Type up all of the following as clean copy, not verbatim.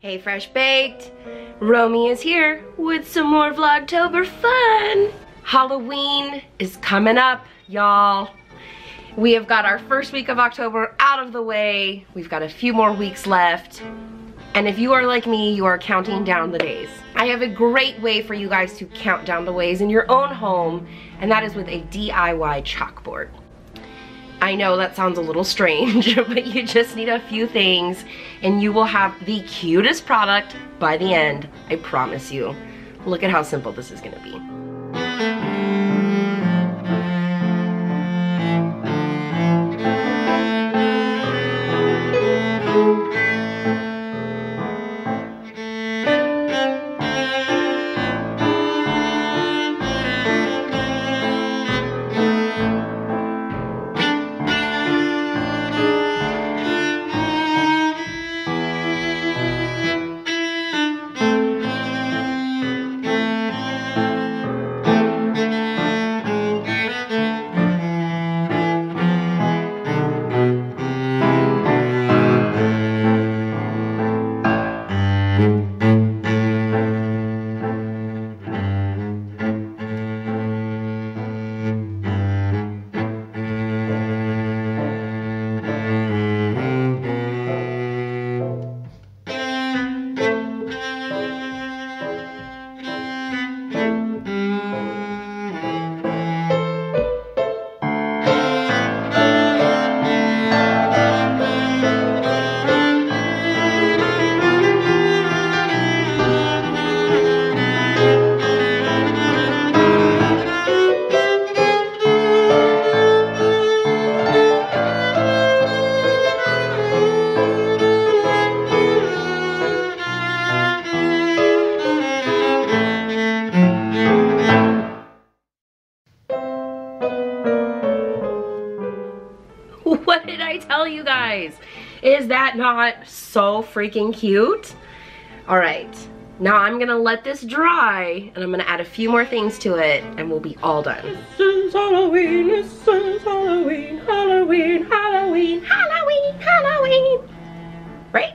Hey Fresh Baked, Romy is here with some more Vlogtober fun. Halloween is coming up, y'all. We have got our first week of October out of the way. We've got a few more weeks left. And if you are like me, you are counting down the days. I have a great way for you guys to count down the ways in your own home, and that is with a DIY chalkboard. I know that sounds a little strange, but you just need a few things and you will have the cutest product by the end, I promise you. Look at how simple this is gonna be. What did I tell you guys? Is that not so freaking cute? All right, now I'm gonna let this dry and I'm gonna add a few more things to it and we'll be all done. This is Halloween, Halloween, Halloween, Halloween, Halloween, right?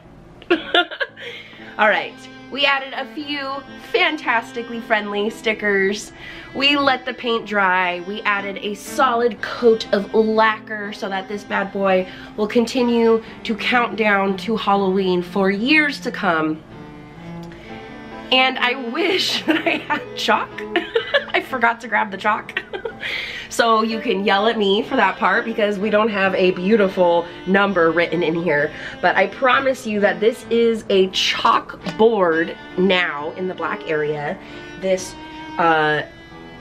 All right, we added a few fantastically friendly stickers. We let the paint dry. We added a solid coat of lacquer so that this bad boy will continue to count down to Halloween for years to come. And I wish that I had chalk. I forgot to grab the chalk. So you can yell at me for that part because we don't have a beautiful number written in here. But I promise you that this is a chalkboard now in the black area. This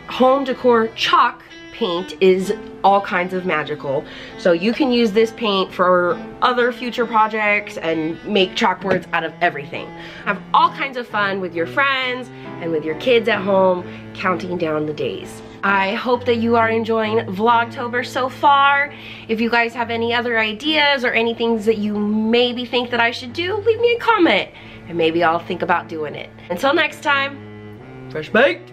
home decor chalk paint is all kinds of magical. So you can use this paint for other future projects and make chalkboards out of everything. Have all kinds of fun with your friends and with your kids at home counting down the days. I hope that you are enjoying Vlogtober so far. If you guys have any other ideas or any things that you maybe think that I should do, leave me a comment and maybe I'll think about doing it. Until next time, Fresh Baked!